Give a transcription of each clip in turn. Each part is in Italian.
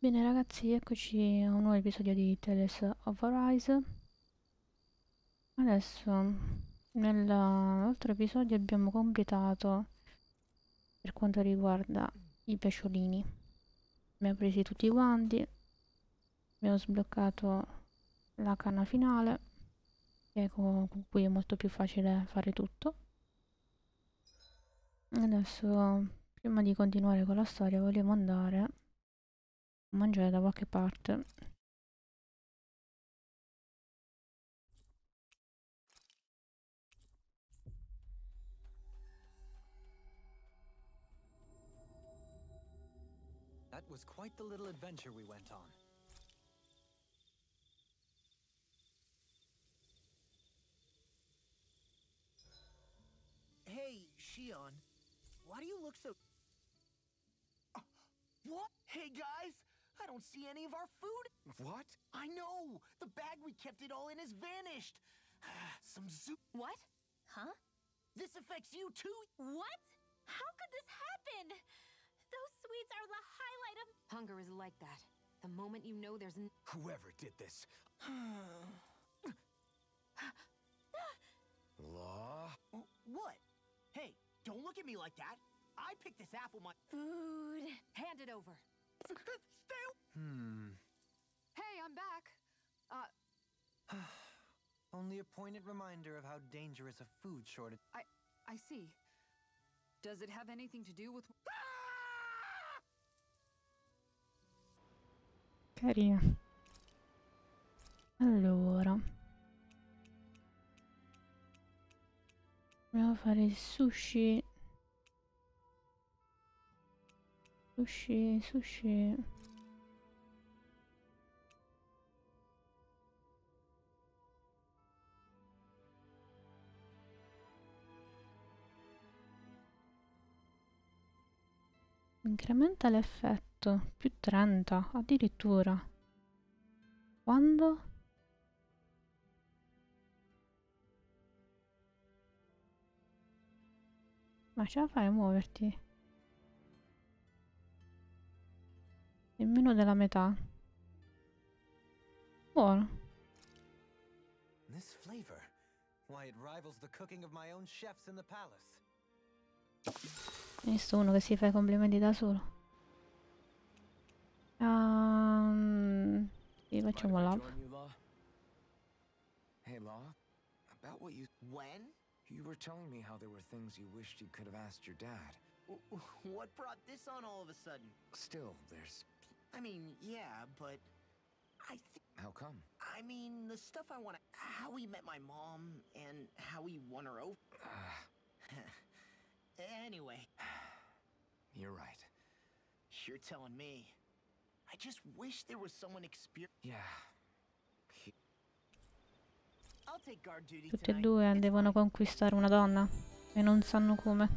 Bene ragazzi, eccoci a un nuovo episodio di Tales of Arise. Adesso, nell'altro episodio abbiamo completato per quanto riguarda i pesciolini. Abbiamo preso tutti quanti, abbiamo sbloccato la canna finale, che con cui è molto più facile fare tutto. Adesso, prima di continuare con la storia, vogliamo andare a mangiare da qualche parte. That was quite the little adventure we went on. Hey, Shionne, why do you look so... What? Hey, guys! I don't see any of our food. What? I know! The bag we kept it all in has vanished. Some zoo... What? Huh? This affects you too. What? How could this happen? Those sweets are the highlight of... Hunger is like that. The moment you know there's... Whoever did this. Law? What? Hey, don't look at me like that. I picked this apple my... Food. Hand it over. Hey, I'm back. Only a pointed reminder of how dangerous a food shortage. I see. Does it have anything to do with... Carina. Allora. Andiamo a fare il sushi. Sushi. Incrementa l'effetto +30 addirittura. Quando? Ma ce la fai a muoverti? Nemmeno della metà. Buono. This flavor, why it rivals the cooking of my own chefs in the palace. Ho visto uno che si fa i complimenti da solo. Sì, facciamo l'app. Hey Law, about what you when you were telling me how there were things you wished you could have asked your dad. What brought this on all of a sudden? Still, there's I mean, yeah, but I think... How come? I mean, the stuff I want to... How he met my mom, and how he won her over... Anyway. You're right. You're telling me. I just wish there was someone experienced... Yeah. I'll take guard duty tonight. Tutti e due devono conquistare una donna, e non sanno come.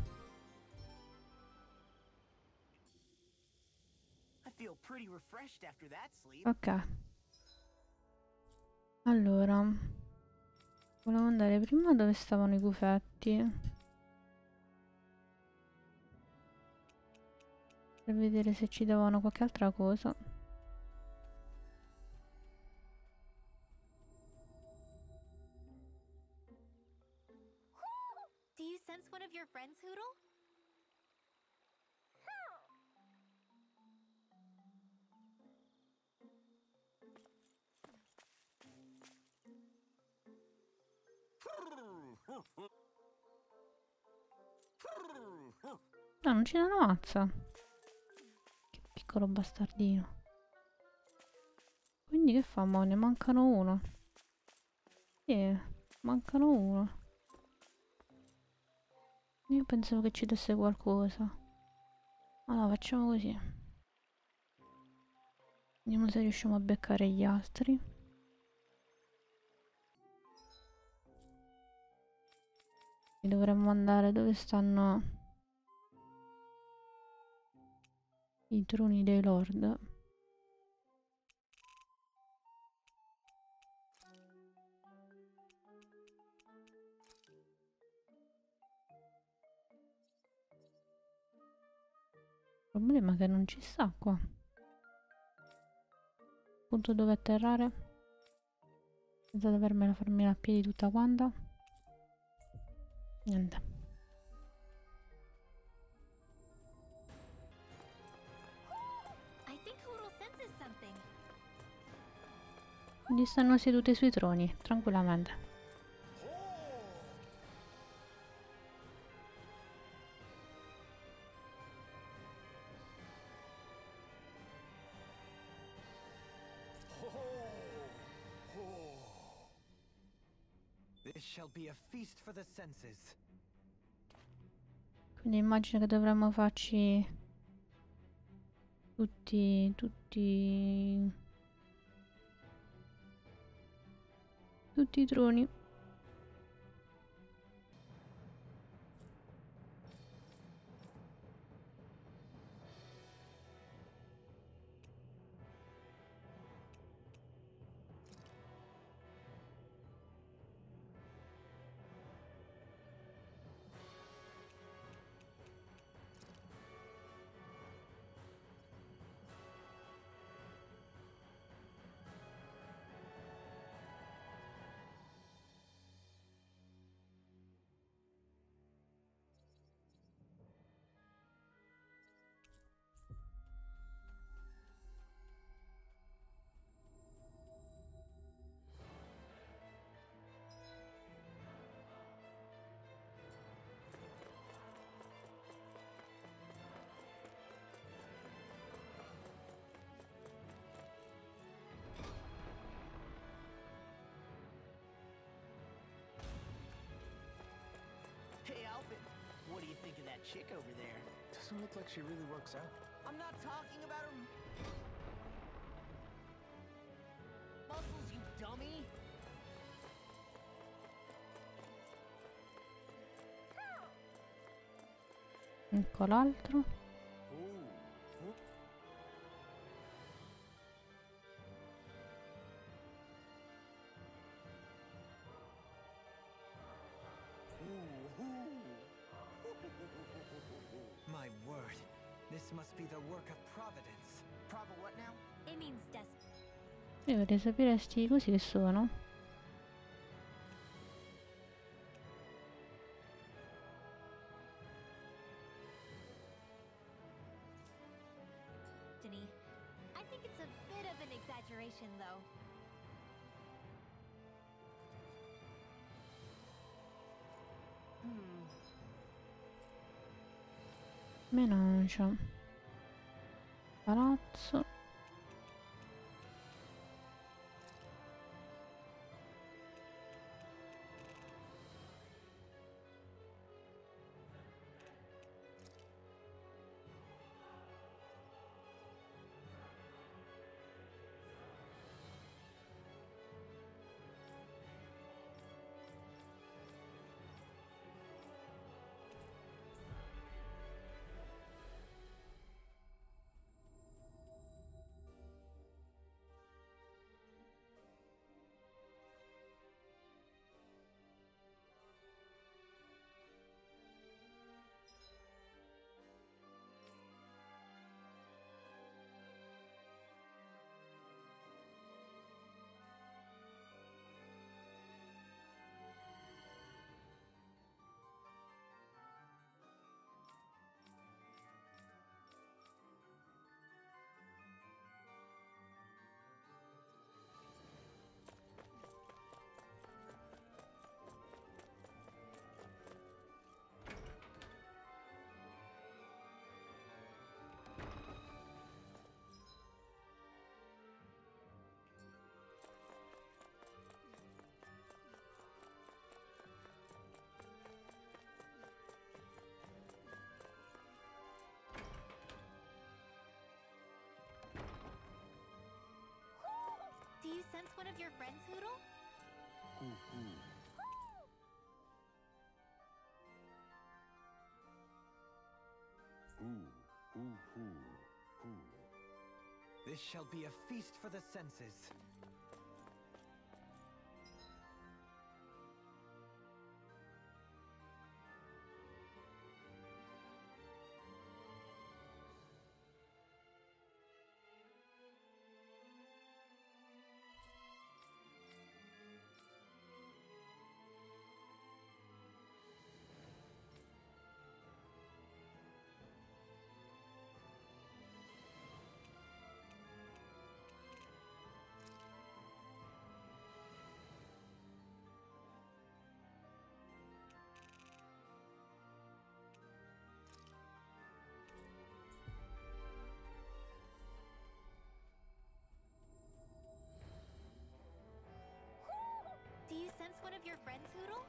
Ok. Allora, volevo andare prima dove stavano i gufetti, per vedere se ci davano qualche altra cosa. Do you sense one of your friends, Hoodle? No, non ci danno mazza. Che piccolo bastardino. Quindi che fa, mo? Ne mancano uno. Mancano uno. Io pensavo che ci desse qualcosa. Allora, facciamo così. Vediamo se riusciamo a beccare gli altri. Dovremmo andare dove stanno i troni dei Lord. Il problema è che non ci sta qua. punto dove atterrare, senza dovermela farmi a piedi tutta quanta. Niente. Quindi stanno seduti sui troni, tranquillamente. Quindi immagino che dovremmo farci tutti i troni. What do you think of that chick over there? Doesn't look like she really works out. I'm not talking about her muscles, you dummy. Ecco l'altro. Io vorrei sapere sti così che sono. Menaggio. Palazzo. Do you sense one of your friends, Hoodle? Mm-hmm. This shall be a feast for the senses. this one of your friends, Hoodle?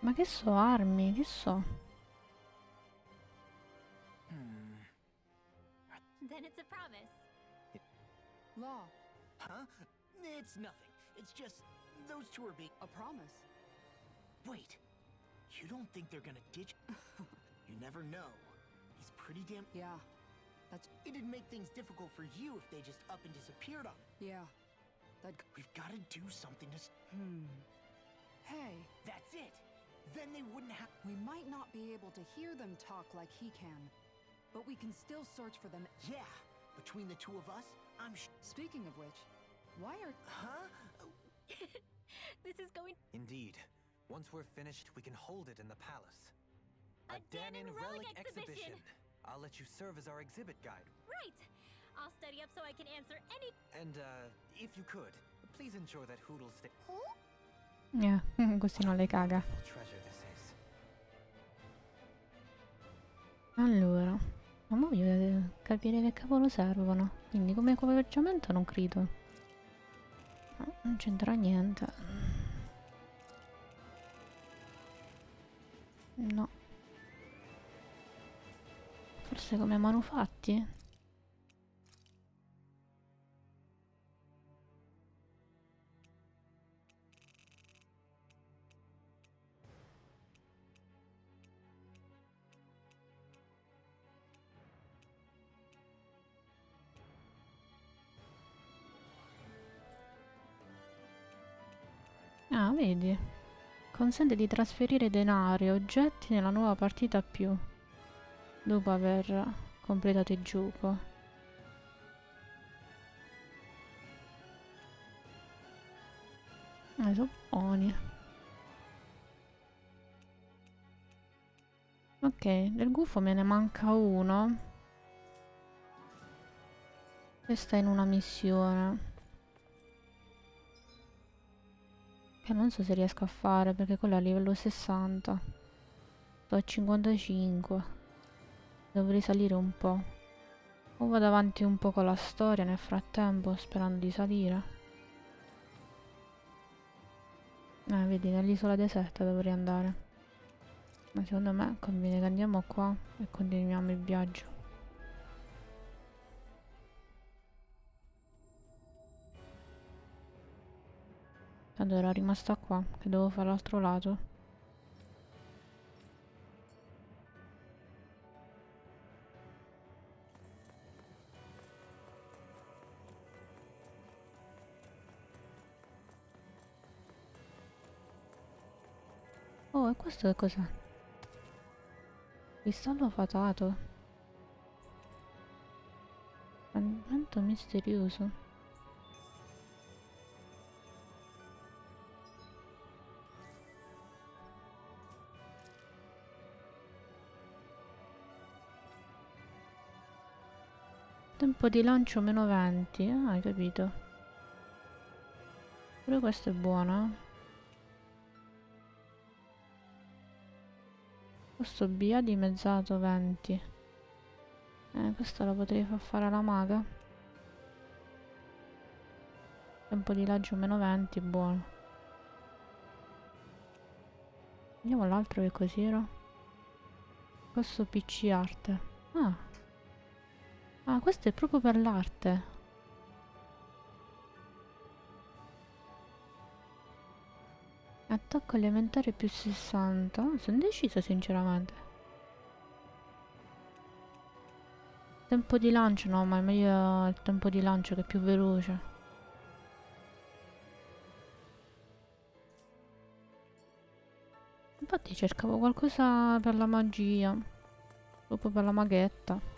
Ma che so, armi, che so? Then it's a promise. Law. Huh? It's nothing. It's just those two are being a promise. Wait. You don't think they're gonna ditch? You never know. He's pretty damn. Yeah. That's. It'd make things difficult for you if they just up and disappeared on. Yeah. That. We've got to do something to. Hey. That's it. Then they wouldn't have. We might not be able to hear them talk like he can, but we can still search for them. Yeah. Between the two of us, I'm. Speaking of which, why are. Huh? This is going. Indeed. Once we're finished, we can hold it in the palace. A Dahnan relic exhibition. I'll let you serve as our exhibit guide. Right. I'll study up so I can answer any. And if you could, please ensure that Hoodle stays. Yeah, così non le caga. Allora, ma voglio capire che cavolo servono. Quindi come equipaggiamento non credo. No, non c'entra niente. No. Forse come manufatti? Ah, vedi. Consente di trasferire denari e oggetti nella nuova partita più, dopo aver completato il gioco. Sono buoni. Ok, del gufo me ne manca uno. Questa è in una missione. Che non so se riesco a fare perché quello è a livello 60. Sto a 55. Dovrei salire un po'. O vado avanti un po' con la storia nel frattempo, sperando di salire. Vedi, nell'isola deserta dovrei andare. Ma secondo me conviene che andiamo qua e continuiamo il viaggio. Allora, è rimasta qua, che devo fare l'altro lato. Oh, e questo che cos'è? Cristallo fatato. Fragmento misterioso. Tempo di lancio meno 20, hai capito. Però questo è buono. Questo BA dimezzato 20. Questo lo potrei far fare alla maga. Tempo di lancio meno 20, buono. Andiamo all'altro che cos'era. Questo PC arte. Ah. Ah, questo è proprio per l'arte. Attacco elementare più 60. Sono deciso sinceramente. Tempo di lancio, no, ma è meglio il tempo di lancio che è più veloce. Infatti cercavo qualcosa per la magia. Proprio per la maghetta.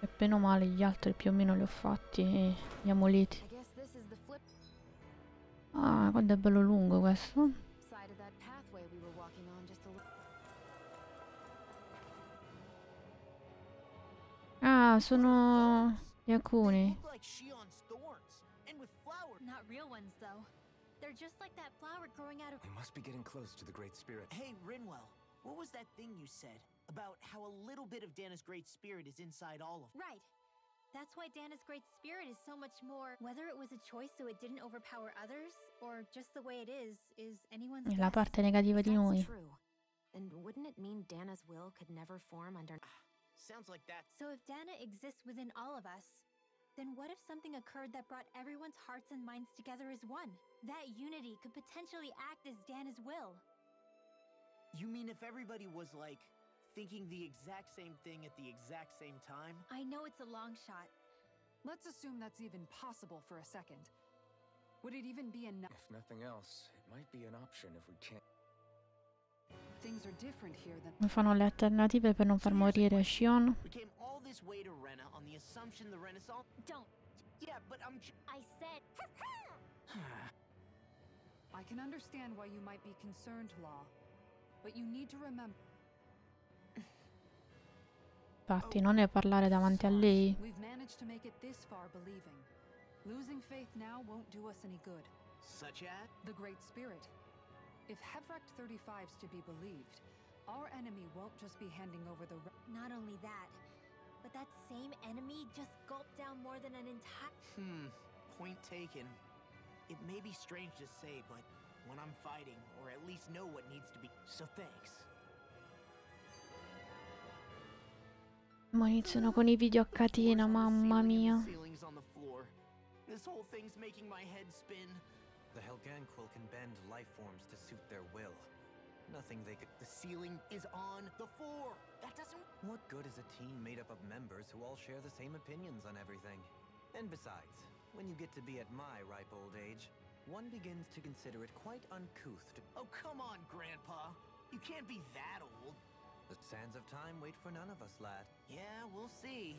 E meno male gli altri più o meno li ho fatti, gli amuleti. Ah, quanto è bello lungo questo. Ah, sono gli alcuni. They're just like that flower growing out of— We must be getting close to the Great Spirit. Hey, Rinwell, what was that thing you said about how a little bit of Dahna's Great Spirit is inside all of— Right. That's why Dahna's Great Spirit is so much more. Whether it was a choice so it didn't overpower others, or just the way it is anyone's— La parte negativa di noi. True. And wouldn't it mean Dahna's will could never form under— Sounds like that. So if Dahna exists within all of us, then what if something occurred that brought everyone's hearts and minds together as one? That unity could potentially act as Dahna's will. You mean if everybody was like thinking the exact same thing at the exact same time? I know it's a long shot. Let's assume that's even possible for a second. Would it even be enough? If nothing else, it might be an option if we can't. Things are different here than— Mi fanno le alternative per non far morire Shionne. We came all this way to Rena on the assumption the Renaissance— Don't. Yeah, but I said— I can understand why you might be concerned, Law. But you need to remember— Infatti, non è parlare davanti a lei. We've managed to make it this far believing. Losing faith now won't do us any good. Such as the Great Spirit. If Hevrecht 35's to be believed, our enemy won't just be handing over the— Not only that, but that same enemy just gulped down more than an entire— Point taken. It may be strange to say, but when I'm fighting, or at least know what needs to be— So thanks. Ma iniziano con I video a catena, mamma mia. This whole thing's making my head spin. The Helganquil can bend life forms to suit their will. Nothing they could— The ceiling is on the floor. That doesn't— What good is a team made up of members who all share the same opinions on everything? And besides, when you get to be at my ripe old age, one begins to consider it quite uncouth to— Oh, come on, Grandpa. You can't be that old. The sands of time wait for none of us, lad. Yeah, we'll see.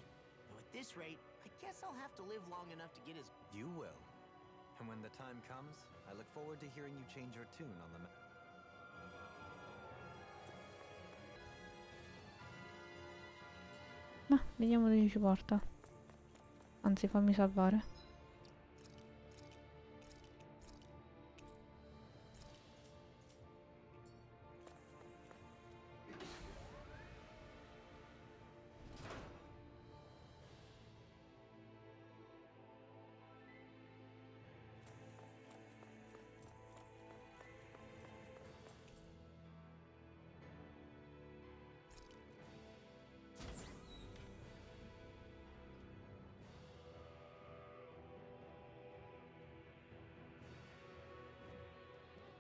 Now, at this rate, I guess I'll have to live long enough to get his— You will. And when the time comes, I look forward to hearing you change your tune on the— Ma vediamo dove ci porta. Anzi, fammi salvare.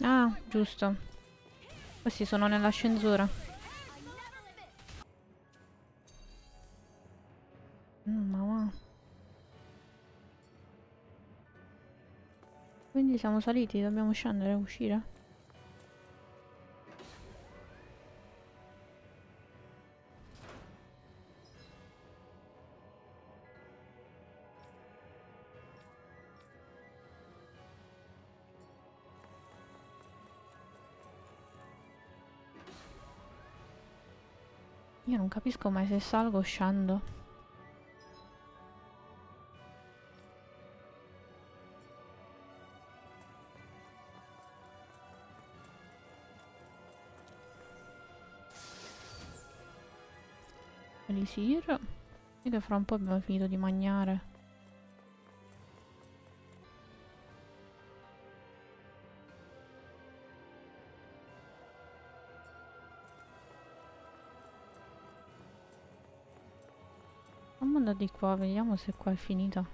Ah, giusto. Questi sono nell'ascensore. Mamma. Quindi siamo saliti, dobbiamo scendere e uscire. Io non capisco mai se salgo o scendo. Elisir. E che fra un po' abbiamo finito di mangiare. Di qua, vediamo se qua è finita.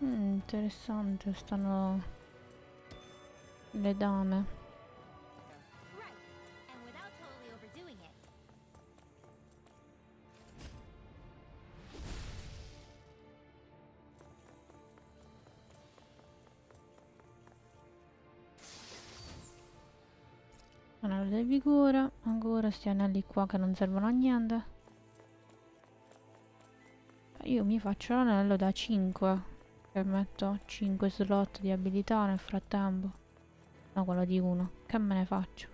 Interessante, stanno le dame. Anello del vigore, ancora sti anelli qua che non servono a niente. Io mi faccio l'anello da 5, che metto 5 slot di abilità nel frattempo. No, quello di 1, che me ne faccio?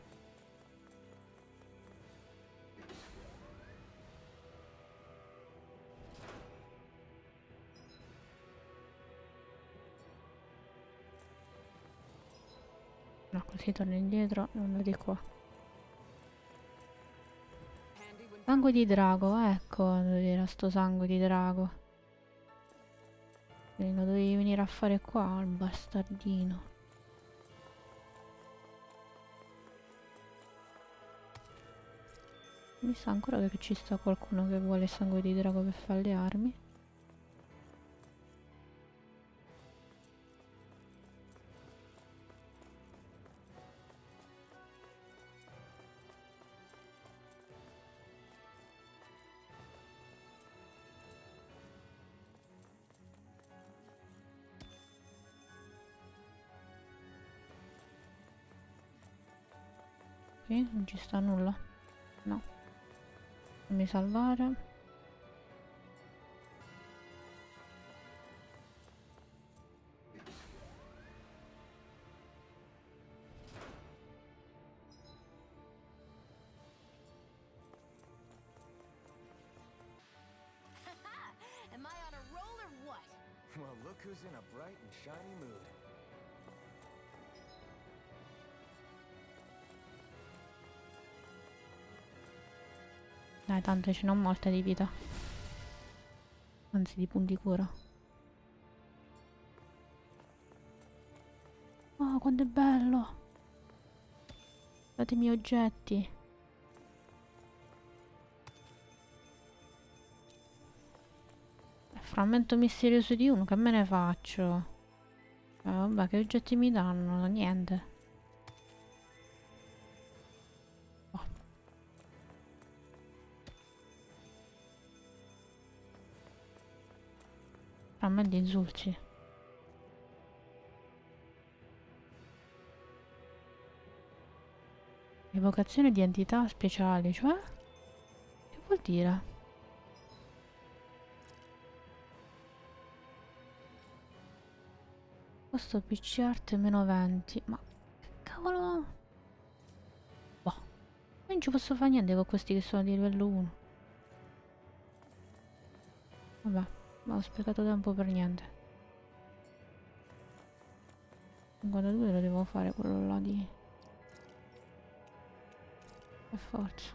No, così torno indietro e vado di qua. Sangue di drago, ecco dove era sto sangue di drago. Lo dovevi venire a fare qua, il bastardino. Mi sa ancora che ci sta qualcuno che vuole sangue di drago per fare le armi. Ok, non ci sta nulla. No. Fammi salvare. Am I on a roll or what? Well, look who's in a bright and shiny mood. Dai, tanto ce n'ho molta di vita. Anzi, di punti cura. Oh, quanto è bello! Datemi oggetti. Frammento misterioso di uno, che me ne faccio? Vabbè, che oggetti mi danno? Niente. A me gli insulti. Evocazione di entità speciali, cioè? Che vuol dire? Costo PC art meno 20. Ma che cavolo? Boh. Non ci posso fare niente con questi che sono di livello 1. Vabbè. Ma ho sprecato tempo per niente. 52 lo devo fare quello là di... per forza.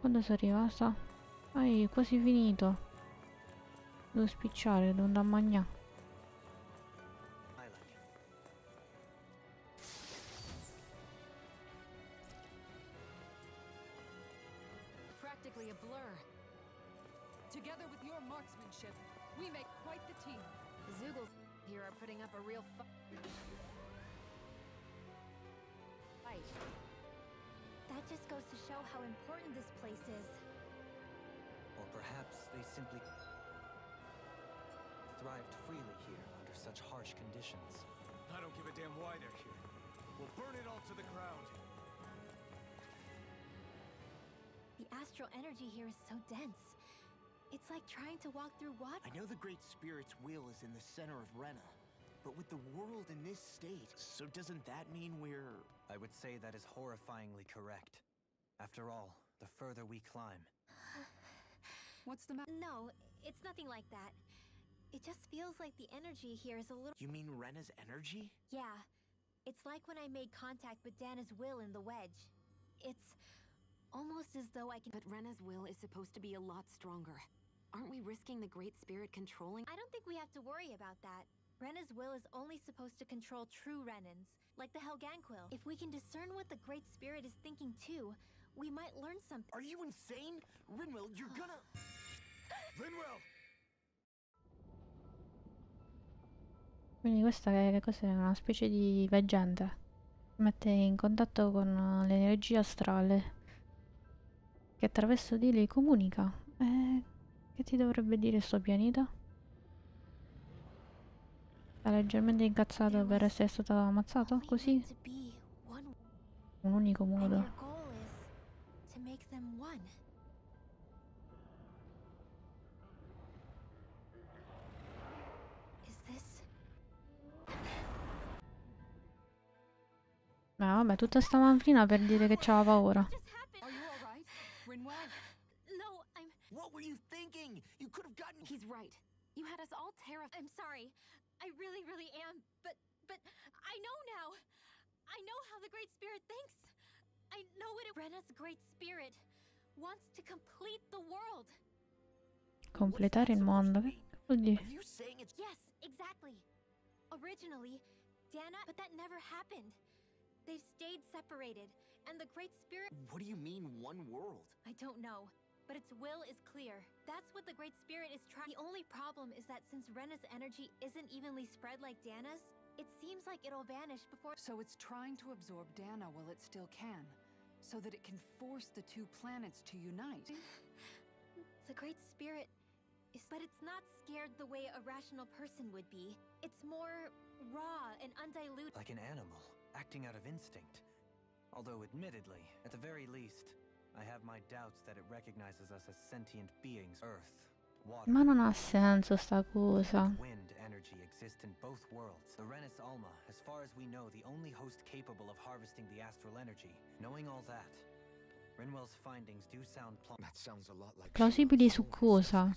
Quando sono arrivata? È quasi finito. Devo spicciare, devo andare a mangiare. Energy here is so dense. It's like trying to walk through water. I know the Great Spirit's will is in the center of Rena, but with the world in this state, so doesn't that mean we're... I would say that is horrifyingly correct. After all, the further we climb... What's the matter? No, it's nothing like that. It just feels like the energy here is a little... You mean Rena's energy? Yeah. It's like when I made contact with Dahna's will in the wedge. It's... almost as though I can... But Rena's will is supposed to be a lot stronger. Aren't we risking the Great Spirit controlling... I don't think we have to worry about that. Rena's will is only supposed to control true Renans, like the Helganquil. If we can discern what the Great Spirit is thinking too, we might learn something. Are you insane? Rinwell, you're gonna... Rinwell! Quindi questa che cos'è? Una specie di veggente. Mette in contatto con l'energia astrale. Che attraverso di lei comunica. Che ti dovrebbe dire sto pianeta? Sta leggermente incazzato per essere stato ammazzato? Così? Un unico modo. Ma vabbè, tutta sta manfrina per dire che c'ha paura. No, I'm... What were you thinking? You could have gotten... He's right. You had us all terrified. I'm sorry. I really, really am, but I know now. I know how the Great Spirit thinks. I know what it... Rena's Great Spirit wants to complete the world. Completare il mondo. Vuol dire? Yes, exactly. Originally, Dahna, but that never happened. They've stayed separated, and the Great Spirit... What do you mean, one world? I don't know, but its will is clear. That's what the Great Spirit is trying... The only problem is that since Rena's energy isn't evenly spread like Dahna's, it seems like it'll vanish before... So it's trying to absorb Dahna while it still can, so that it can force the two planets to unite. The Great Spirit is... But it's not scared the way a rational person would be. It's more raw and undiluted. Like an animal. Acting out of instinct. Although admittedly, at the very least, I have my doubts that it recognizes us as sentient beings. Earth, water, ma non ha senso sta cosa. Wind energy exists in both worlds. The Renis Alma, as far as we know, the only host capable of harvesting the astral energy. Knowing all that, Rinwell's findings do sound plausibili su cosa?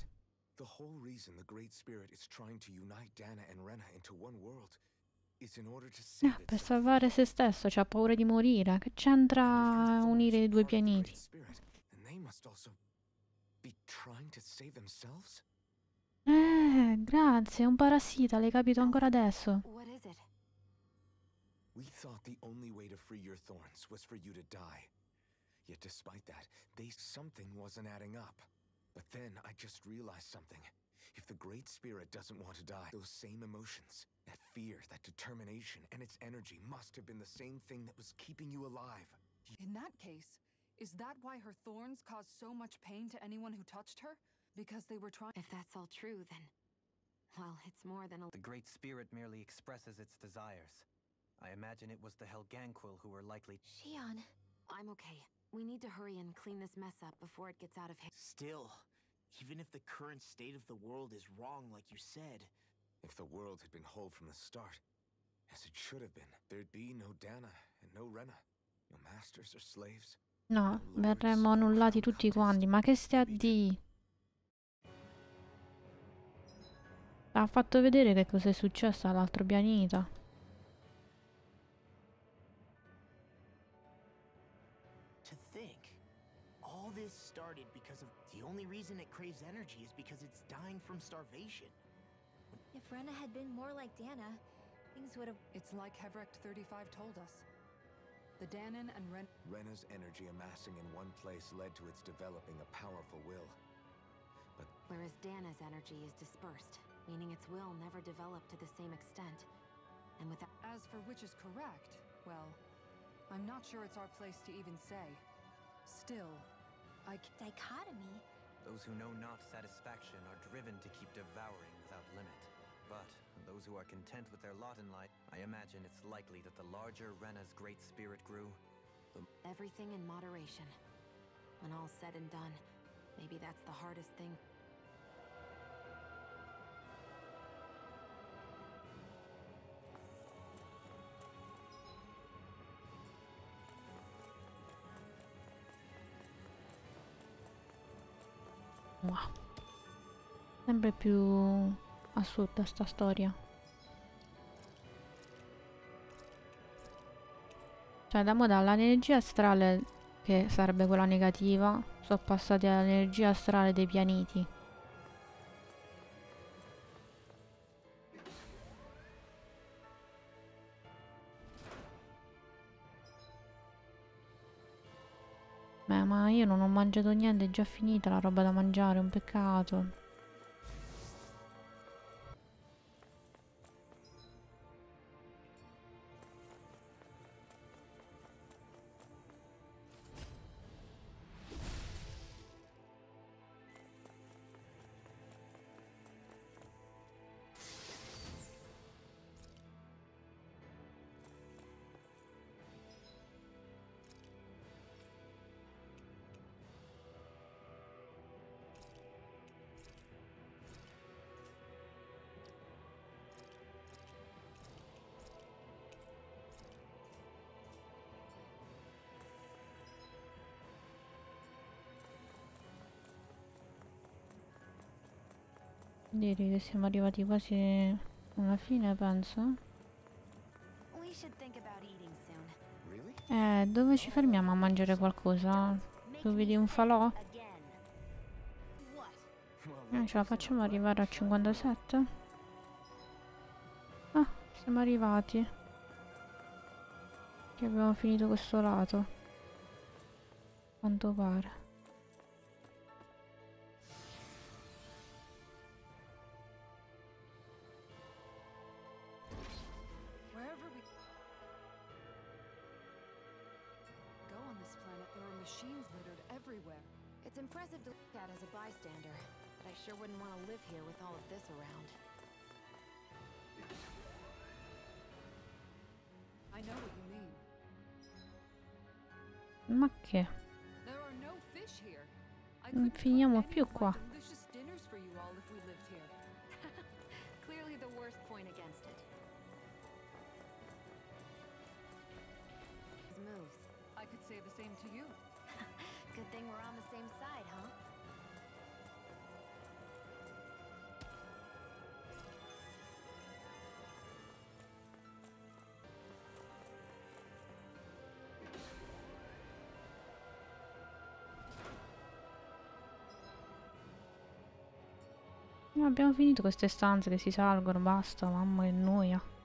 The whole reason the Great Spirit is trying to unite Dahna and Rena into one world. Per salvare se stesso, c'ha paura di morire. Che c'entra unire i due pianeti? Grazie, è un parassita, l'hai capito ancora adesso. We thought the only way to free your thorns was for you to die. Yet despite that, something wasn't adding up. But then I just realized something. If the Great Spirit doesn't want to die, those same emotions, that fear, that determination, and its energy must have been the same thing that was keeping you alive. In that case, is that why her thorns caused so much pain to anyone who touched her? Because they were trying... If that's all true, then... Well, it's more than a... The Great Spirit merely expresses its desires. I imagine it was the Helganquil who were likely... Shionne. I'm okay. We need to hurry and clean this mess up before it gets out of hand. Still... Even if the current state of the world is wrong, like you said. If the world had been whole from the start, as it should have been, there'd be no Dahna and no Rena, no masters or slaves. No, verremmo annullati tutti quanti, ma che stia di... Ha fatto vedere che cosa è successo all'altro pianeta. The only reason it craves energy is because it's dying from starvation. If Rena had been more like Dahna, things would have... It's like Hevrecht 35 told us. The Dahnan and Rena's energy amassing in one place led to its developing a powerful will. But... Whereas Dana's energy is dispersed, meaning its will never developed to the same extent. And without... As for which is correct, well, I'm not sure it's our place to even say. Still... Dichotomy. Those who know not satisfaction are driven to keep devouring without limit. But those who are content with their lot in life, I imagine it's likely that the larger Rena's Great Spirit grew. Everything in moderation. When all said and done, maybe that's the hardest thing. Wow. Sempre più assurda sta storia. Cioè da mo' dall'energia astrale, che sarebbe quella negativa, sono passati all'energia astrale dei pianeti. Beh, ma io non ho mangiato niente, è già finita la roba da mangiare, è un peccato. Dire che siamo arrivati quasi alla fine, penso. Dove ci fermiamo a mangiare qualcosa? Tu vedi un falò? Ce la facciamo arrivare a 57? Ah, siamo arrivati. Che abbiamo finito questo lato. Quanto pare. Ma che? Non finiamo più qua. Ma abbiamo finito queste stanze che si salgono, basta, mamma che noia.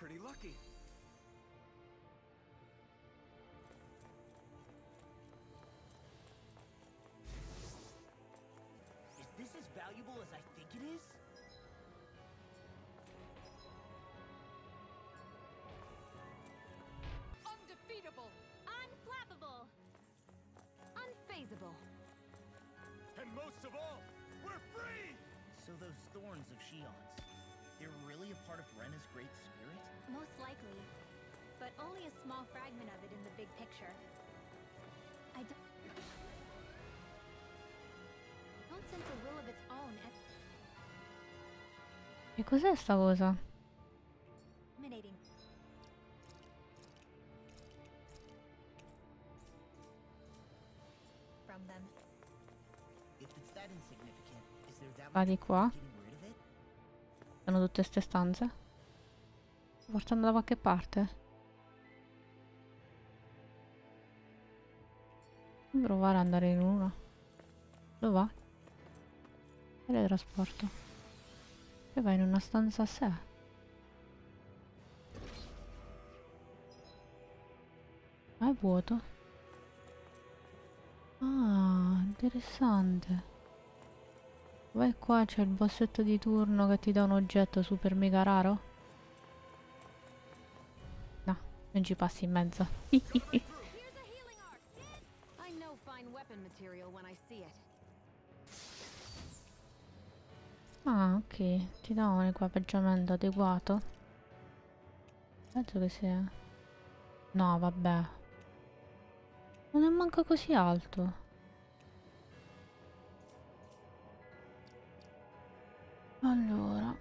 Pretty lucky. Is this as valuable as I think it is? Undefeatable, unflappable, unfazable. And most of all, we're free! So those thorns of Shionne's, they're really a part of Rena's great spirit? Most likely, but only a small fragment of it in the big picture. I don't sense a will of its own. Che cos'è sta cosa? Va di qua. Sono tutte ste stanze? Sto portando da qualche parte? Non provare ad andare in una. Dove va? Teletrasporto. E va in una stanza a sé. Ma è vuoto. Ah, interessante. Vai qua, c'è il bossetto di turno che ti dà un oggetto super mega raro? No, non ci passi in mezzo. Ah, ok, ti dà un equipaggiamento adeguato. Penso che sia... No, vabbè. Non è manco così alto. Allora,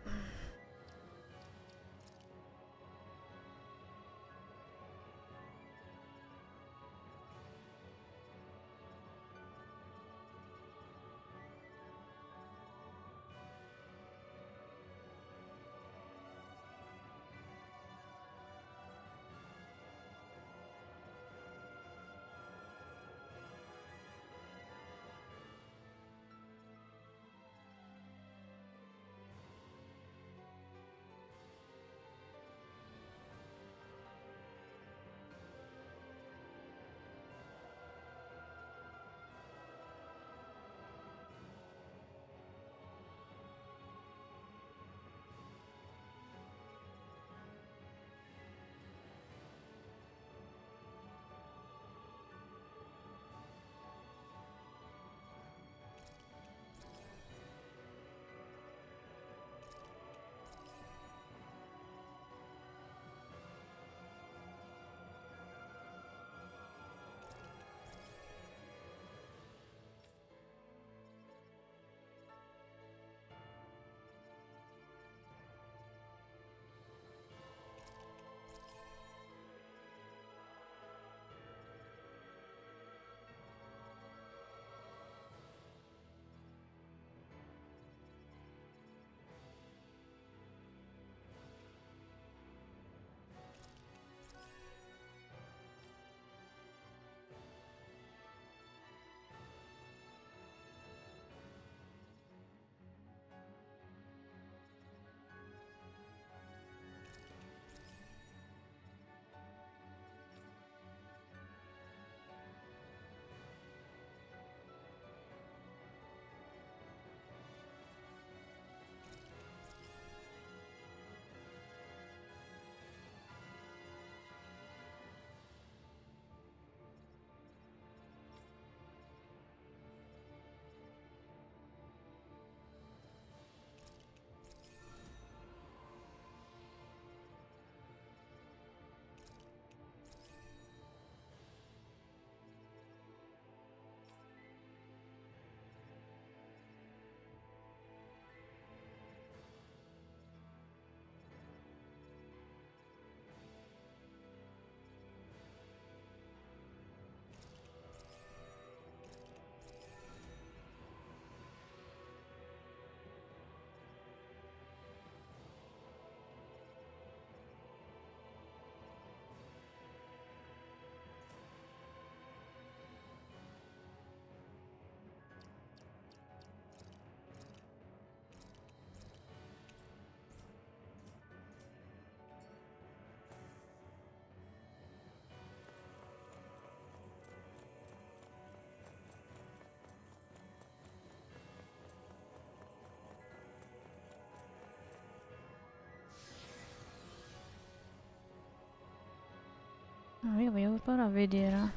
No, io voglio provare a vedere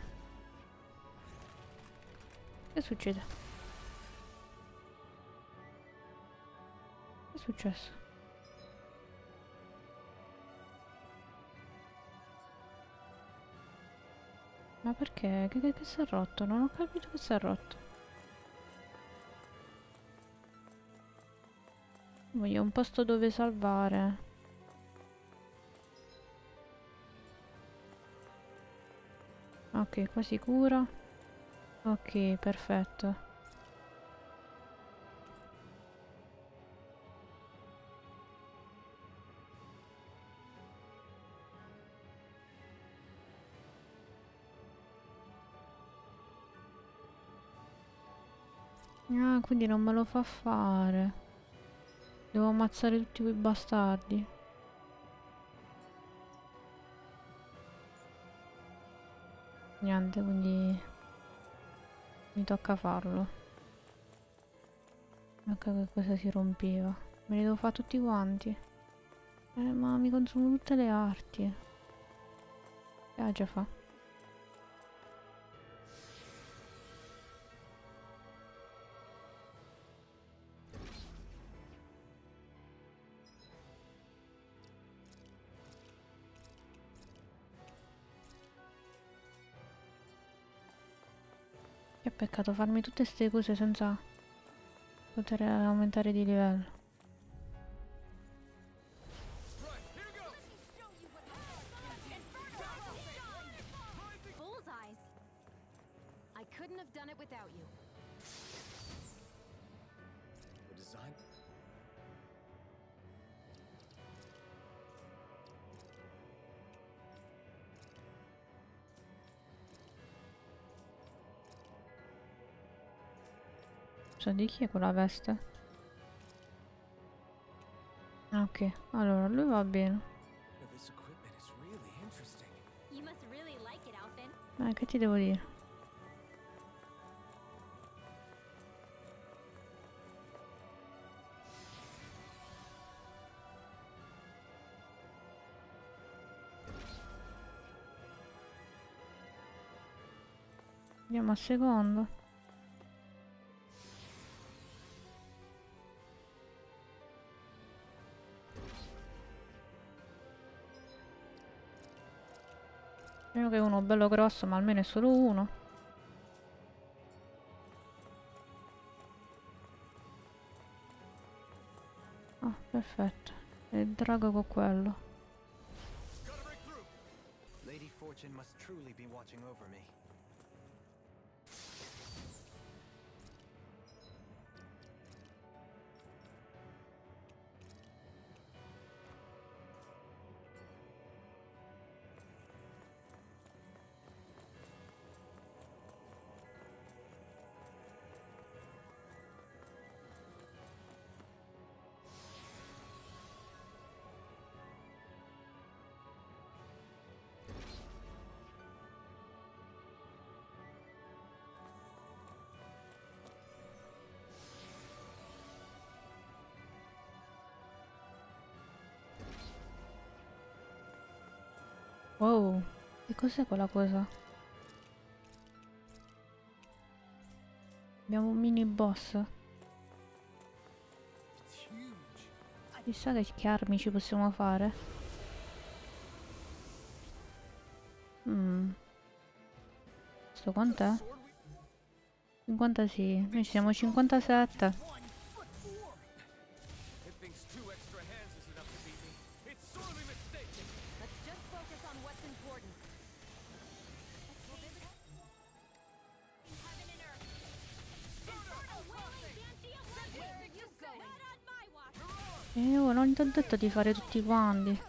che succede. Che è successo? Ma perché? Che si è rotto? Non ho capito che si è rotto. Voglio un posto dove salvare. Ok, qua sicuro. Ok, perfetto. Ah, quindi non me lo fa fare. Devo ammazzare tutti quei bastardi. Niente, quindi mi tocca farlo. Ecco che cosa si rompeva. Me li devo fare tutti quanti. Ma mi consumo tutte le arti. Ah, già fa. Peccato farmi tutte ste cose senza poter aumentare di livello. Di chi è quella veste? Ok, allora lui va bene. Ma che ti devo dire? Andiamo al secondo. Che uno bello grosso, ma almeno è solo uno. Ah, perfetto. E il drago con quello. Lady Fortune must truly be watching over me. Wow, che cos'è quella cosa? Abbiamo un mini boss. Chissà che armi ci possiamo fare. Sto quant'è? 50 sì, noi ci siamo 57. Non ti ho detto di fare tutti quanti.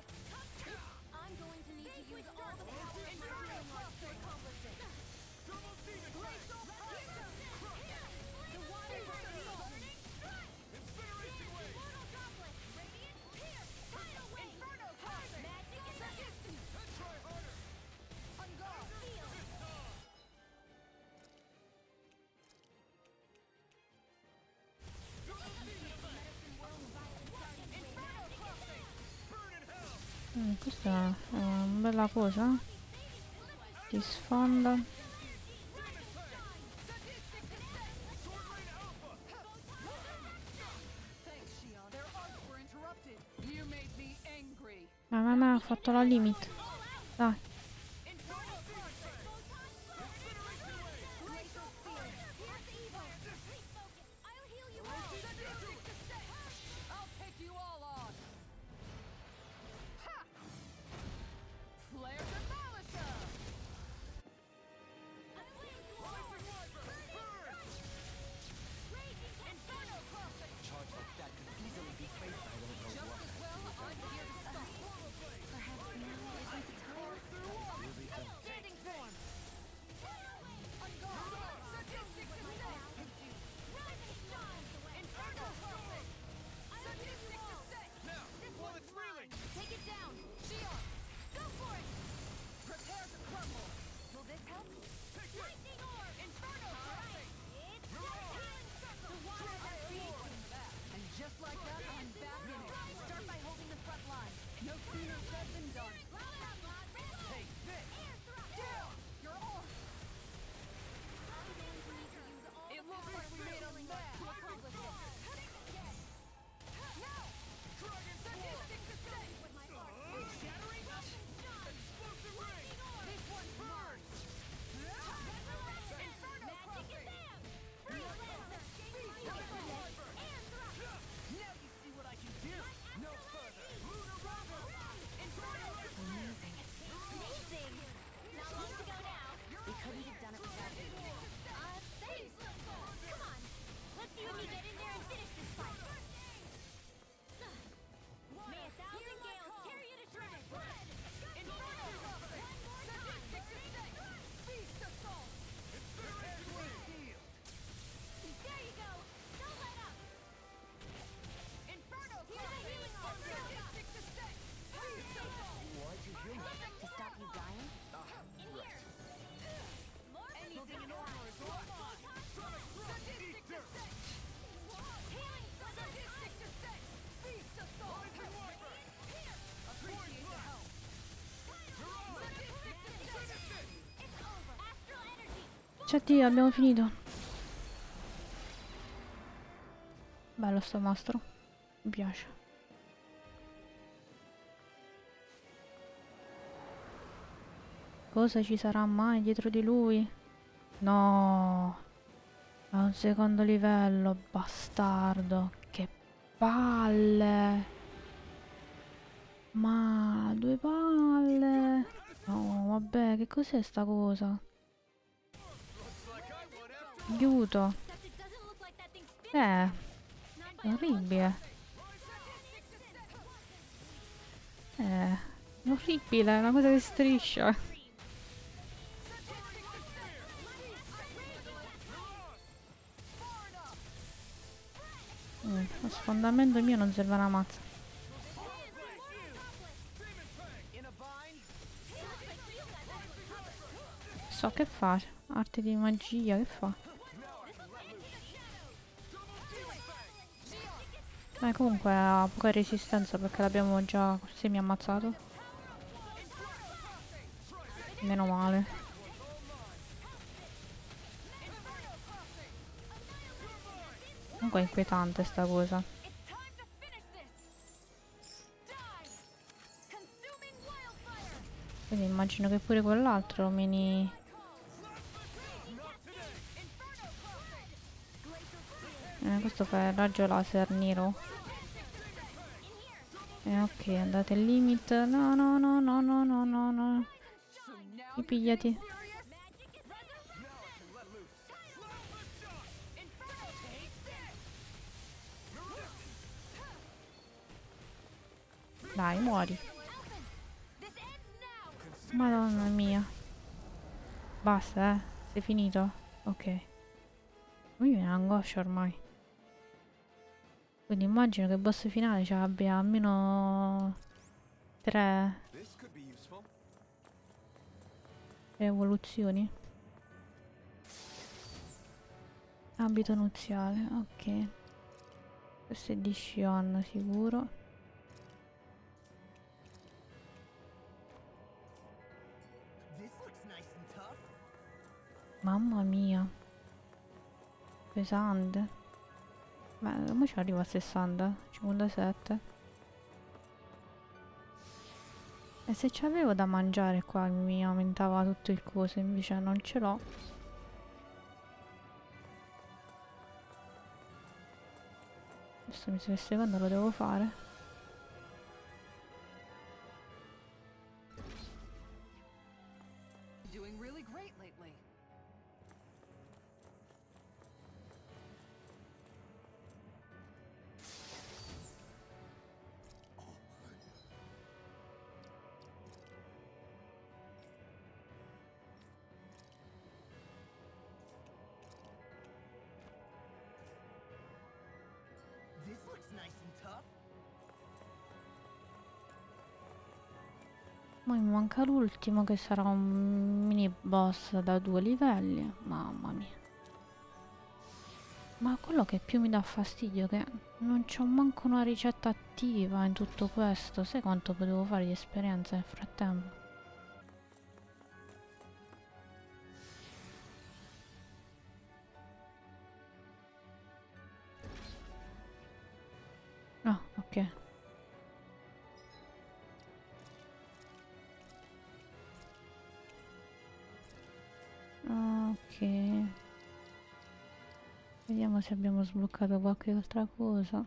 Questa è una bella cosa. ti sfonda. Ma ho fatto la limit. Dai. Cioè, abbiamo finito. Bello sto mostro. Mi piace. Cosa ci sarà mai dietro di lui? No. Ha un secondo livello, bastardo. Che palle. Ma due palle. No, vabbè, che cos'è sta cosa? Aiuto. Orribile. Orribile, è una cosa che striscia. Lo sfondamento mio non serve una mazza. So che fare. Arte di magia, che fa? Comunque ha poca resistenza perché l'abbiamo già semi-ammazzato. Meno male. Comunque è inquietante sta cosa. Quindi immagino che pure quell'altro mini... questo fa il raggio laser nero. Ok, andate al limit. No, no, no, no, no, no, no, no. Ti pigliati. Dai, muori. Madonna mia. Basta, sei finito. Ok. Mi viene angoscia ormai. Quindi immagino che il boss finale ci abbia almeno tre evoluzioni. Abito nuziale, ok. Questo è di Shionne sicuro. Mamma mia. Pesante. Ma come ci arriva a 60? 57? E se c'avevo da mangiare qua mi aumentava tutto il coso, invece non ce l'ho. Adesso mi serve quando lo devo fare. Ma mi manca l'ultimo che sarà un mini boss da 2 livelli. Mamma mia. Ma quello che più mi dà fastidio è che non c'ho manco una ricetta attiva in tutto questo. Sai quanto potevo fare di esperienza nel frattempo? Ah, ok. Vediamo se abbiamo sbloccato qualche altra cosa.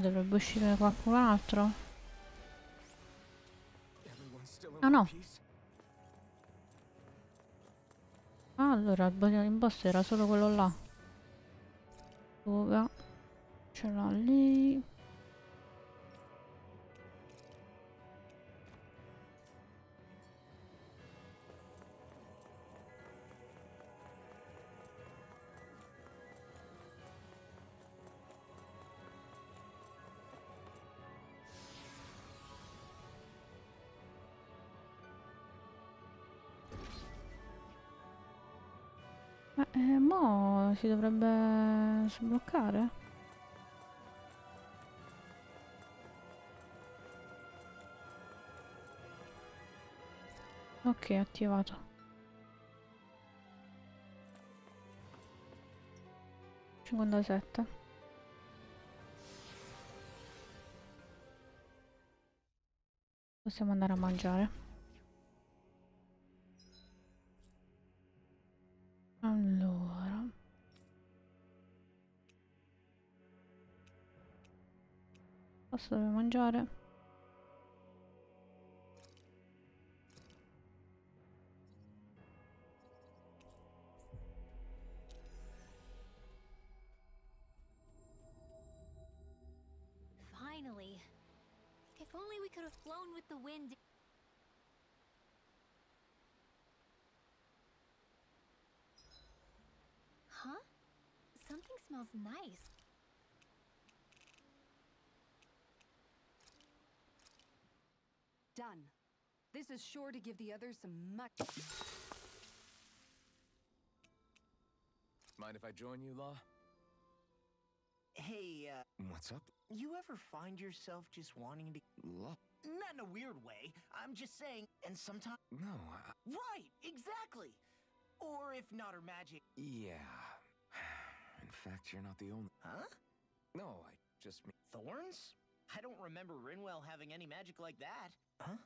Dovrebbe uscire qualcun altro. Ah no. Allora il boss era solo quello là. Dove? Ce l'ho lì. Mo' si dovrebbe sbloccare. Ok, attivato. Seconda setta. Possiamo andare a mangiare. Posso mangiare? only we could have flown with the wind. Huh? Something smells nice. Done. This is sure to give the others some much. Mind if I join you, Law? Hey, what's up? You ever find yourself just wanting to... Law? Not in a weird way. I'm just saying, and sometimes... No, Right! Exactly! Or if not her magic... Yeah... In fact, you're not the only... Huh? No, I just... Thorns? I don't remember Rinwell having any magic like that. Huh?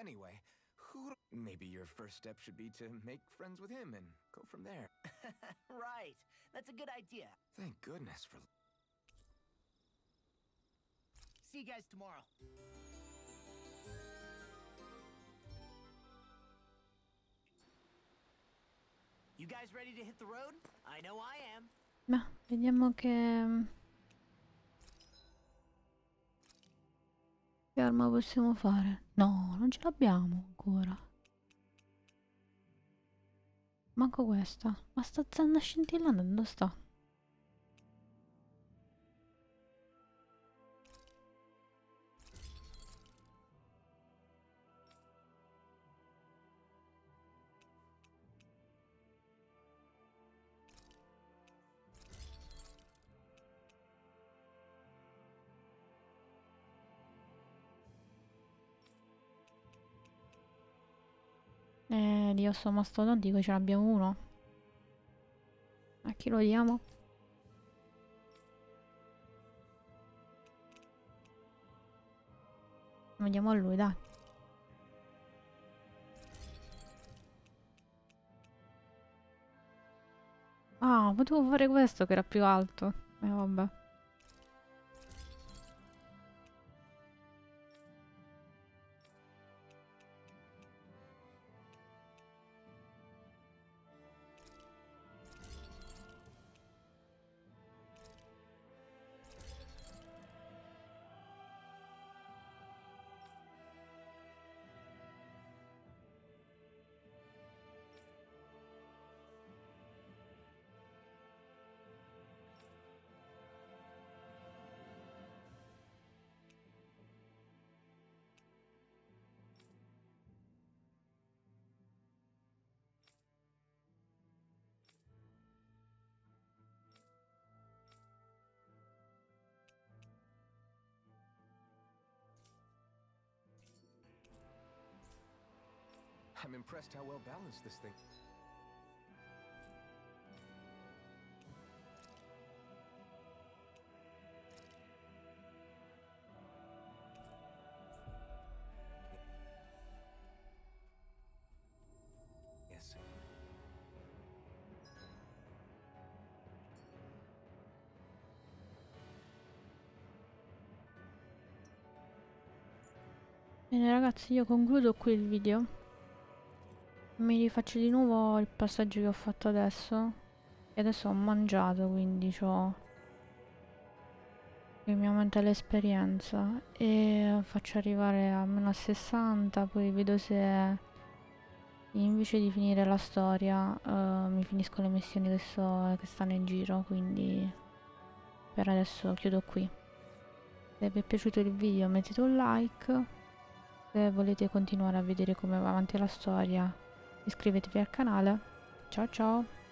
Anyway, who... Maybe your first step should be to make friends with him and go from there. Right. That's a good idea. Thank goodness for... See you guys tomorrow. You guys ready to hit the road? I know I am. Ma, vediamo che arma possiamo fare. No, non ce l'abbiamo ancora. Manco questa. Ma sta zanna scintillante dove sta? Dio, sto mastodontico, ce l'abbiamo uno. A chi lo diamo? Lo diamo a lui, dai. Ah, potevo fare questo che era più alto. Vabbè. I'm impressed how well balanced this thing. Yes. Bene ragazzi, io concludo qui il video. Mi rifaccio di nuovo il passaggio che ho fatto adesso. E adesso ho mangiato, quindi ho... che mi aumenta l'esperienza. E faccio arrivare almeno a 60. Poi vedo se invece di finire la storia mi finisco le missioni che stanno in giro. Quindi per adesso chiudo qui. Se vi è piaciuto il video mettete un like. Se volete continuare a vedere come va avanti la storia, iscrivetevi al canale. Ciao ciao!